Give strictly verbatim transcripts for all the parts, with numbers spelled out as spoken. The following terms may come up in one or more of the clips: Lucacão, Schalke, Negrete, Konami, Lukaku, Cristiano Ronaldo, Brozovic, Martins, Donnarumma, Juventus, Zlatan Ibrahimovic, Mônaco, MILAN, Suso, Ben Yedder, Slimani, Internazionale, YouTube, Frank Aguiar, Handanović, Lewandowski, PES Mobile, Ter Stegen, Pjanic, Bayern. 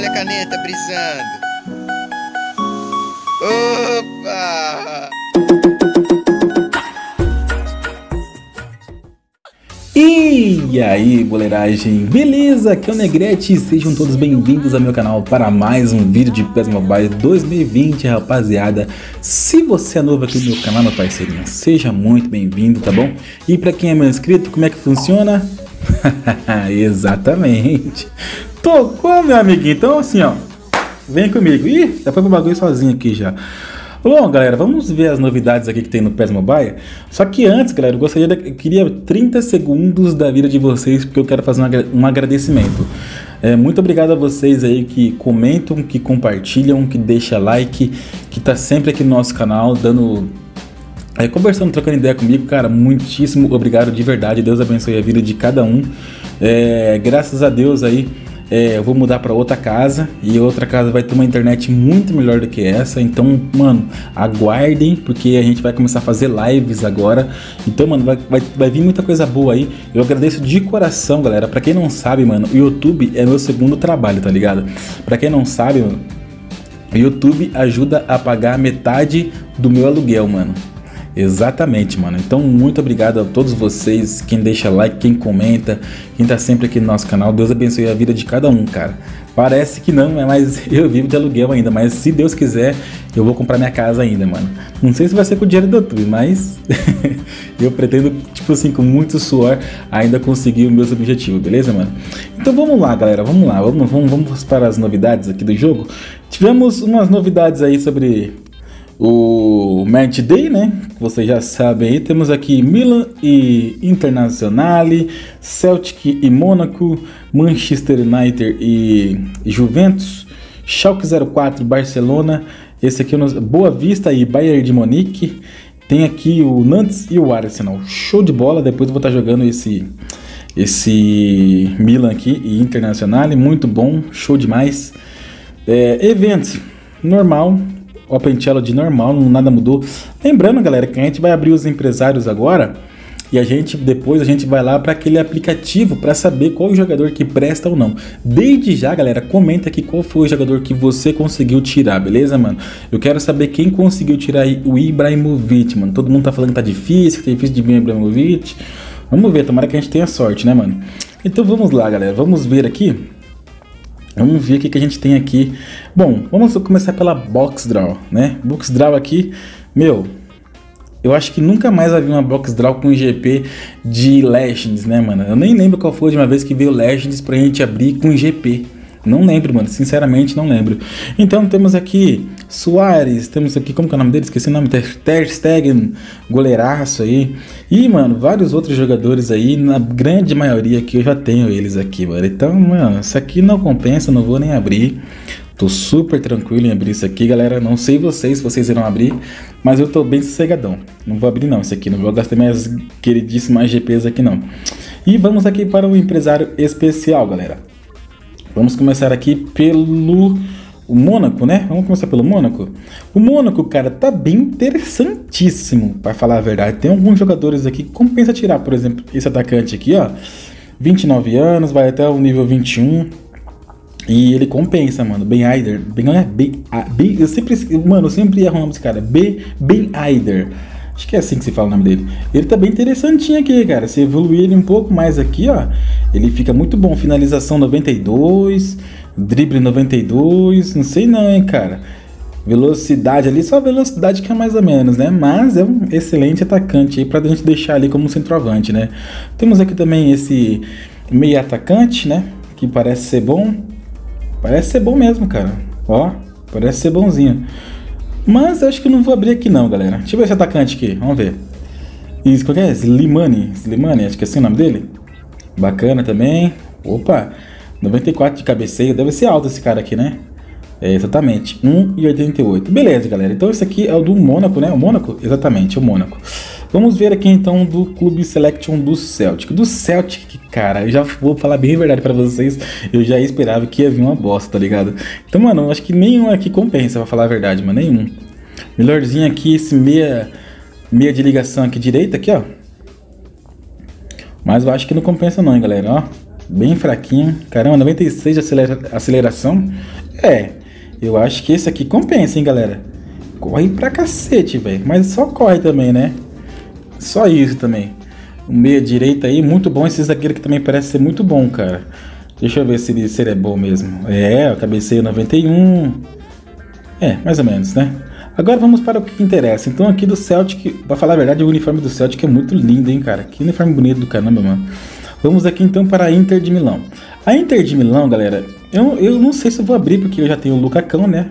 Olha a caneta brisando. Opa! E aí, boleiragem, beleza? Aqui é o Negrete e sejam todos bem-vindos ao meu canal para mais um vídeo de P E S Mobile dois mil e vinte, rapaziada. Se você é novo aqui no meu canal, meu parceirinho, seja muito bem-vindo, tá bom? E para quem é meu inscrito, como é que funciona? Exatamente. Tocou, meu amiguinho, então assim, ó, vem comigo. Ih, já foi pro bagulho sozinho aqui já. Bom, galera, vamos ver as novidades aqui que tem no P E S Mobile. Só que antes, galera, eu gostaria de, eu queria trinta segundos da vida de vocês, porque eu quero fazer um, um agradecimento. É, muito obrigado a vocês aí que comentam, que compartilham, que deixam like, que tá sempre aqui no nosso canal, dando... É, conversando, trocando ideia comigo, cara, muitíssimo obrigado de verdade. Deus abençoe a vida de cada um. É, graças a Deus aí... É, eu vou mudar para outra casa e outra casa vai ter uma internet muito melhor do que essa. Então, mano, aguardem, porque a gente vai começar a fazer lives agora. Então, mano, vai, vai, vai vir muita coisa boa aí. Eu agradeço de coração, galera. Pra quem não sabe, mano, o YouTube é meu segundo trabalho, tá ligado? Pra quem não sabe, mano, o YouTube ajuda a pagar metade do meu aluguel, mano. Exatamente, mano. Então, muito obrigado a todos vocês, quem deixa like, quem comenta, quem tá sempre aqui no nosso canal. Deus abençoe a vida de cada um, cara. Parece que não, mas eu vivo de aluguel ainda, mas se Deus quiser, eu vou comprar minha casa ainda, mano. Não sei se vai ser com o dinheiro do YouTube, mas eu pretendo, tipo assim, com muito suor, ainda conseguir os meus objetivos, beleza, mano? Então, vamos lá, galera, vamos lá, vamos, vamos, vamos para as novidades aqui do jogo. Tivemos umas novidades aí sobre... o Match Day, né? Vocês já sabem aí. Temos aqui Milan e Internazionale, Celtic e Mônaco, Manchester United e Juventus, Schalke zero quatro, Barcelona. Esse aqui é o Boa Vista e Bayern de Munique. Tem aqui o Nantes e o Arsenal. Show de bola. Depois eu vou estar jogando esse, esse Milan aqui e Internazionale. Muito bom, show demais. É, evento normal. Open Challenge normal, nada mudou. Lembrando, galera, que a gente vai abrir os empresários agora e a gente depois a gente vai lá para aquele aplicativo para saber qual o jogador que presta ou não. Desde já, galera, comenta aqui qual foi o jogador que você conseguiu tirar, beleza, mano? Eu quero saber quem conseguiu tirar o Ibrahimovic, mano. Todo mundo tá falando que tá difícil, que tá difícil de vir o Ibrahimovic. Vamos ver, tomara que a gente tenha sorte, né, mano? Então vamos lá, galera, vamos ver aqui. Vamos ver o que a gente tem aqui. Bom, vamos começar pela Box Draw, né? Box Draw aqui, meu, eu acho que nunca mais vai vir uma Box Draw com I G P de Legends, né, mano? Eu nem lembro qual foi a última vez que veio Legends pra gente abrir com I G P. Não lembro, mano, sinceramente não lembro. Então temos aqui Soares, temos aqui, como que é o nome dele? Esqueci o nome, Ter Stegen, goleiraço aí. E, mano, vários outros jogadores aí, na grande maioria aqui eu já tenho eles aqui, mano. Então, mano, isso aqui não compensa, não vou nem abrir. Tô super tranquilo em abrir isso aqui, galera. Não sei vocês, se vocês irão abrir, mas eu tô bem sossegadão. Não vou abrir não isso aqui, não vou gastar minhas queridíssimas G Ps aqui não. E vamos aqui para um empresário especial, galera. Vamos começar aqui pelo o Mônaco, né? Vamos começar pelo Mônaco. O Mônaco, cara, tá bem interessantíssimo, para falar a verdade. Tem alguns jogadores aqui que compensa tirar, por exemplo, esse atacante aqui, ó. vinte e nove anos, vai até o nível vinte e um. E ele compensa, mano. Ben Yedder. Ben, ben, ben, eu sempre, mano, eu sempre erro o nome desse cara. Ben, Ben Yedder. Acho que é assim que se fala o nome dele. Ele tá bem interessantinho aqui, cara. Se evoluir ele um pouco mais aqui, ó, ele fica muito bom. Finalização noventa e dois, drible noventa e dois, não sei não, hein, cara. Velocidade ali, só velocidade que é mais ou menos, né? Mas é um excelente atacante aí pra gente deixar ali como centroavante, né? Temos aqui também esse meio atacante, né? Que parece ser bom. Parece ser bom mesmo, cara. Ó, parece ser bonzinho. Mas acho que eu não vou abrir aqui não, galera. Deixa eu ver esse atacante aqui, vamos ver. Isso, qual que é? Slimani, Slimani, acho que é assim o nome dele. Bacana também. Opa, noventa e quatro de cabeceio. Deve ser alto esse cara aqui, né? É, exatamente, um e oitenta e oito. Beleza, galera, então esse aqui é o do Mônaco, né? O Mônaco? Exatamente, o Mônaco. Vamos ver aqui então do Clube Selection do Celtic. Do Celtic, cara, eu já vou falar bem a verdade pra vocês. Eu já esperava que ia vir uma bosta, tá ligado? Então, mano, acho que nenhum aqui compensa, pra falar a verdade, mano, nenhum. Melhorzinho aqui, esse meia, meia de ligação aqui direita, aqui, ó. Mas eu acho que não compensa não, hein, galera, ó. bem fraquinho. Caramba, noventa e seis de acelera aceleração. É, eu acho que esse aqui compensa, hein, galera. Corre pra cacete, velho. Mas só corre também, né? Só isso também. O meia direita aí, muito bom. Esse zagueiro que também parece ser muito bom, cara. Deixa eu ver se ele, se ele é bom mesmo. É, o cabeceio noventa e um. É, mais ou menos, né? Agora vamos para o que interessa. Então aqui do Celtic, pra falar a verdade, o uniforme do Celtic é muito lindo, hein, cara. Que uniforme bonito do caramba, mano. Vamos aqui então para a Inter de Milão. A Inter de Milão, galera, eu, eu não sei se eu vou abrir, porque eu já tenho o Lucacão, né?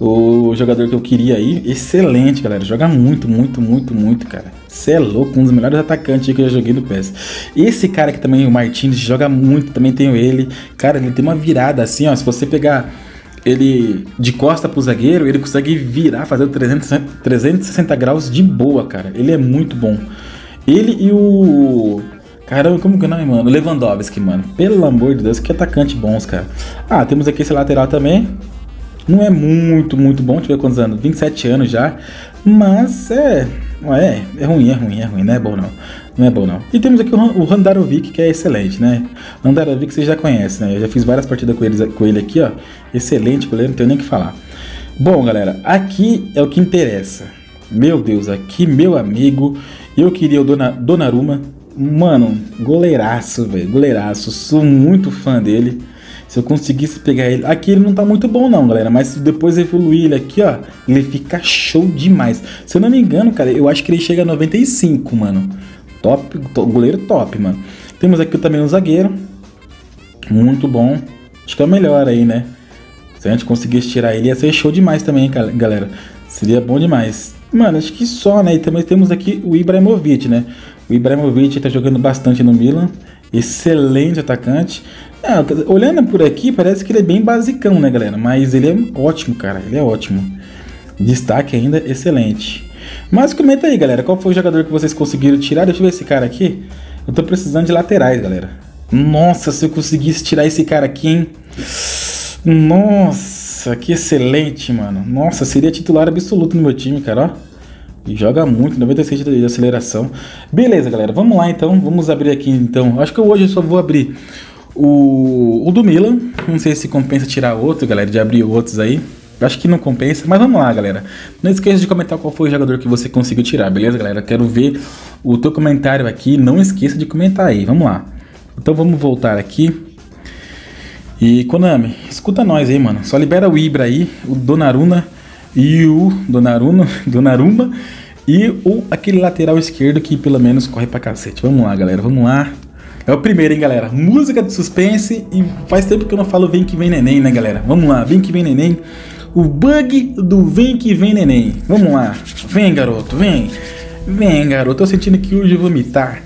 O jogador que eu queria aí. Excelente, galera. Joga muito, muito, muito, muito, cara. Você é louco, um dos melhores atacantes que eu já joguei no P E S. Esse cara aqui também, o Martins, joga muito, também tenho ele. Cara, ele tem uma virada assim, ó. Se você pegar ele de costa pro zagueiro, ele consegue virar, fazer trezentos e sessenta graus de boa, cara. Ele é muito bom. Ele e o... Caramba, como que não é, mano? O Lewandowski, mano. Pelo amor de Deus, que atacante bons, cara. Ah, temos aqui esse lateral também. Não é muito, muito bom. Deixa eu ver quantos anos. vinte e sete anos já. Mas é... É, é ruim, é ruim, é ruim, não é bom não, não é bom não. E temos aqui o Handanović, que é excelente, né? Handanović vocês já conhecem, né? Eu já fiz várias partidas com ele, com ele aqui, ó. Excelente goleiro, não tenho nem o que falar. Bom, galera, aqui é o que interessa. Meu Deus, aqui, meu amigo, eu queria o Donnarumma. Mano, goleiraço, velho, goleiraço, sou muito fã dele. Se eu conseguisse pegar ele... Aqui ele não tá muito bom não, galera. Mas se depois evoluir ele aqui, ó, ele fica show demais. Se eu não me engano, cara, eu acho que ele chega a noventa e cinco, mano. Top, to, goleiro top, mano. Temos aqui também um zagueiro. Muito bom. Acho que é o melhor aí, né? Se a gente conseguisse tirar ele, ia ser show demais também, galera. Seria bom demais. Mano, acho que só, né? E também temos aqui o Ibrahimovic, né? O Ibrahimovic tá jogando bastante no Milan. Excelente atacante. Ah, olhando por aqui, parece que ele é bem basicão, né, galera? Mas ele é ótimo, cara. Ele é ótimo. Destaque ainda, excelente. Mas comenta aí, galera. Qual foi o jogador que vocês conseguiram tirar? Deixa eu ver esse cara aqui. Eu tô precisando de laterais, galera. Nossa, se eu conseguisse tirar esse cara aqui, hein? Nossa, que excelente, mano. Nossa, seria titular absoluto no meu time, cara, ó. E joga muito, noventa e seis de aceleração. Beleza, galera. Vamos lá, então. Vamos abrir aqui, então. Acho que hoje eu só vou abrir... O, o do Milan, não sei se compensa tirar outro, galera, de abrir outros aí. Acho que não compensa, mas vamos lá, galera. Não esqueça de comentar qual foi o jogador que você conseguiu tirar, beleza, galera? Quero ver o teu comentário aqui, não esqueça de comentar aí, vamos lá. Então vamos voltar aqui. E Konami, escuta nós aí, mano. Só libera o Ibra aí, o Donnarumma e o Donnarumma, Donnarumma e o, aquele lateral esquerdo que pelo menos corre pra cacete. Vamos lá, galera, vamos lá. É o primeiro, hein, galera? Música de suspense. E faz tempo que eu não falo Vem Que Vem Neném, né, galera? Vamos lá, Vem Que Vem Neném. O bug do Vem Que Vem Neném. Vamos lá. Vem, garoto, vem. Vem, garoto. Tô sentindo que hoje eu vou vomitar.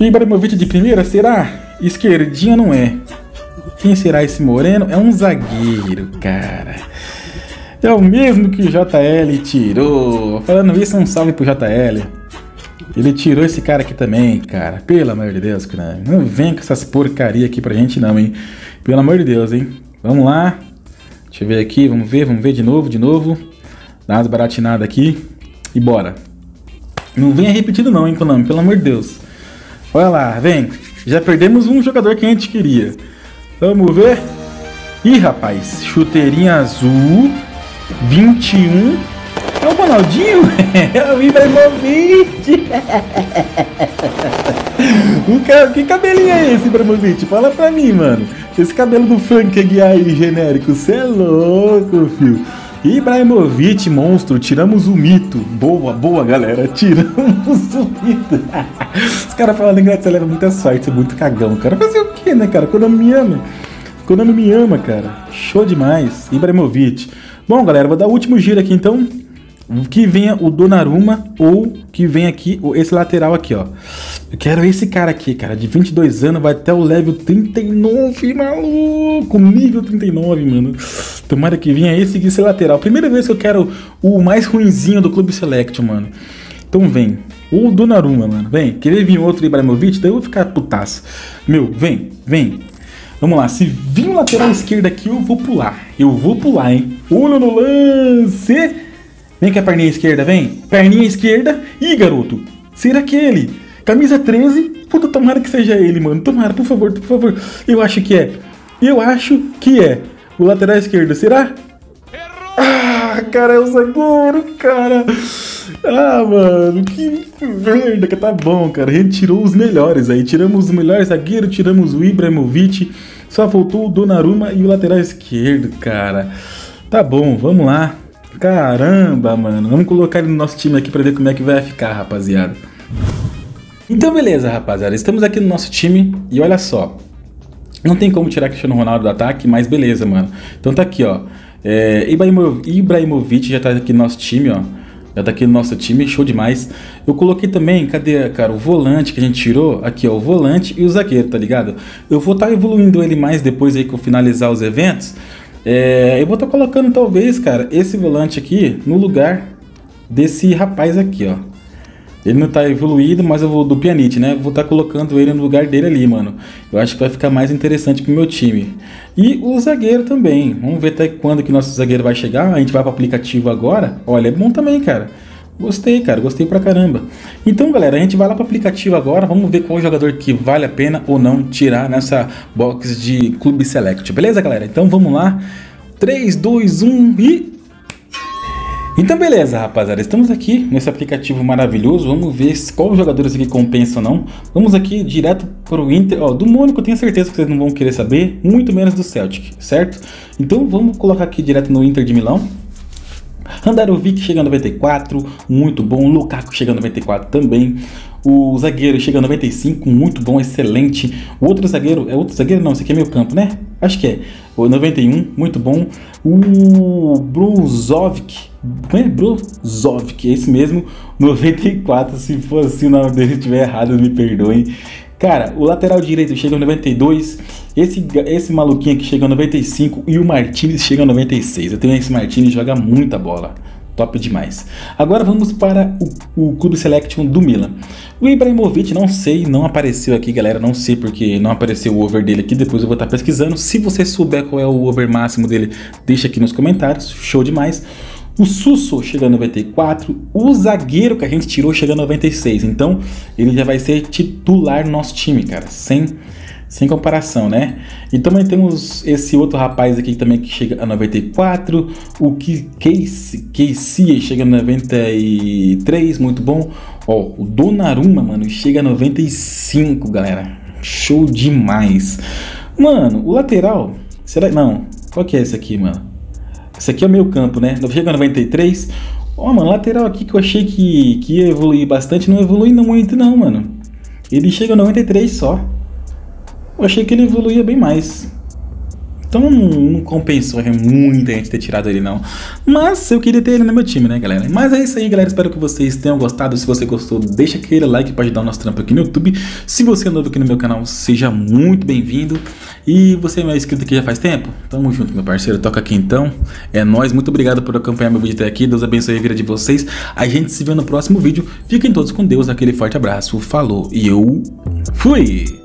Ibrahimovic de primeira, será? Esquerdinha não é. Quem será esse moreno? É um zagueiro, cara. É o mesmo que o J L tirou. Falando isso, um salve pro J L. Ele tirou esse cara aqui também, cara. Pelo amor de Deus, cara. Não vem com essas porcaria aqui pra gente não, hein. Pelo amor de Deus, hein. Vamos lá. Deixa eu ver aqui. Vamos ver, vamos ver de novo, de novo. Dá umas baratinadas aqui. E bora. Não venha repetido não, hein, Konami. Pelo amor de Deus. Olha lá, vem. Já perdemos um jogador que a gente queria. Vamos ver. Ih, rapaz. Chuteirinha azul. vinte e um... É o Ronaldinho? É o Ibrahimovic! Que cabelinho é esse, Ibrahimovic? Fala pra mim, mano. Esse cabelo do Frank Aguiar aí, genérico. Cê é louco, filho. Ibrahimovic, monstro. Tiramos o mito. Boa, boa, galera. Tiramos o mito. Os caras falando que você leva muita sorte. Você é muito cagão, cara. Fazer o que, né, cara? Konami me ama. Konami me ama, cara. Show demais. Ibrahimovic. Bom, galera, vou dar o último giro aqui, então. Que venha o Donnarumma ou que venha aqui, ou esse lateral aqui, ó. Eu quero esse cara aqui, cara, de vinte e dois anos, vai até o level trinta e nove, maluco, nível trinta e nove, mano. Tomara que venha esse esse lateral. Primeira vez que eu quero o mais ruinzinho do Clube Select, mano. Então vem, ou Donnarumma, mano, vem. Querer vir outro Ibrahimovic, daí eu vou ficar putaço. Meu, vem, vem. Vamos lá, se vir um lateral esquerdo aqui, eu vou pular. Eu vou pular, hein. Olho no lance... Vem com a perninha esquerda, vem. Perninha esquerda. Ih, garoto. Será que é ele? Camisa treze, puta, tomara que seja ele, mano. Tomara, por favor, por favor. Eu acho que é. Eu acho que é. O lateral esquerdo, será? Ah, cara, é o zagueiro, cara. Ah, mano, que merda que tá bom, cara. Retirou os melhores aí. Tiramos o melhor zagueiro, tiramos o Ibrahimovic. Só faltou o Donnarumma e o lateral esquerdo, cara. Tá bom, vamos lá. Caramba, mano. Vamos colocar ele no nosso time aqui pra ver como é que vai ficar, rapaziada. Então, beleza, rapaziada. Estamos aqui no nosso time e olha só. Não tem como tirar Cristiano Ronaldo do ataque, mas beleza, mano. Então tá aqui, ó. É, Ibrahimovic já tá aqui no nosso time, ó. Já tá aqui no nosso time, show demais. Eu coloquei também, cadê, cara, o volante que a gente tirou? Aqui, ó, o volante e o zagueiro, tá ligado? Eu vou estar tá evoluindo ele mais depois aí que eu finalizar os eventos. É, eu vou estar tá colocando, talvez, cara, esse volante aqui no lugar desse rapaz aqui, ó. Ele não tá evoluído, mas eu vou do Pjanic, né? Vou tá colocando ele no lugar dele ali, mano. Eu acho que vai ficar mais interessante pro meu time. E o zagueiro também. Vamos ver até quando que nosso zagueiro vai chegar. A gente vai pro aplicativo agora. Olha, é bom também, cara. Gostei, cara. Gostei pra caramba. Então, galera, a gente vai lá pro aplicativo agora. Vamos ver qual jogador que vale a pena ou não tirar nessa box de Clube Select. Beleza, galera? Então, vamos lá. três, dois, um e... Então beleza, rapaziada, estamos aqui nesse aplicativo maravilhoso, vamos ver qual jogadores aqui compensa ou não. Vamos aqui direto pro Inter, ó, do Mônaco eu tenho certeza que vocês não vão querer saber, muito menos do Celtic, certo? Então vamos colocar aqui direto no Inter de Milão. Handanović chega a noventa e quatro, muito bom. Lukaku chega a noventa e quatro também. O zagueiro chega a noventa e cinco, muito bom, excelente. O outro zagueiro, é outro zagueiro? Não, esse aqui é meio campo, né? Acho que é. O noventa e um, muito bom. O Brozovic, não é Brozovic, é esse mesmo, noventa e quatro, se for assim o nome dele estiver errado, me perdoem. Cara, o lateral direito chega a noventa e dois, esse, esse maluquinho aqui chega a noventa e cinco e o Martins chega a noventa e seis. Eu tenho esse Martins, joga muita bola, top demais. Agora vamos para o, o Clube Selection do Milan. O Ibrahimovic, não sei, não apareceu aqui, galera, não sei porque não apareceu o over dele aqui, depois eu vou estar pesquisando. Se você souber qual é o over máximo dele, deixa aqui nos comentários, show demais. O Suso chega a noventa e quatro, o zagueiro que a gente tirou chega a noventa e seis, então ele já vai ser titular no nosso time, cara, sem, sem comparação, né? E também temos esse outro rapaz aqui também que chega a noventa e quatro, o Casey chega a noventa e três, muito bom. Ó, o Donnarumma, mano, chega a noventa e cinco, galera, show demais. Mano, o lateral, será que não? Qual que é esse aqui, mano? Esse aqui é o meio campo, né? Chega a noventa e três. Ó, oh, mano, lateral aqui que eu achei que, que ia evoluir bastante. Não evolui não muito não, mano. Ele chega a noventa e três só. Eu achei que ele evoluía bem mais. Então não, não compensou muito a gente ter tirado ele não. Mas eu queria ter ele no meu time, né, galera? Mas é isso aí, galera. Espero que vocês tenham gostado. Se você gostou, deixa aquele like pra ajudar o nosso trampo aqui no YouTube. Se você é novo aqui no meu canal, seja muito bem-vindo. E você é meu inscrito aqui já faz tempo? Tamo junto, meu parceiro. Toca aqui então. É nóis. Muito obrigado por acompanhar meu vídeo até aqui. Deus abençoe a vida de vocês. A gente se vê no próximo vídeo. Fiquem todos com Deus. Aquele forte abraço. Falou. E eu fui!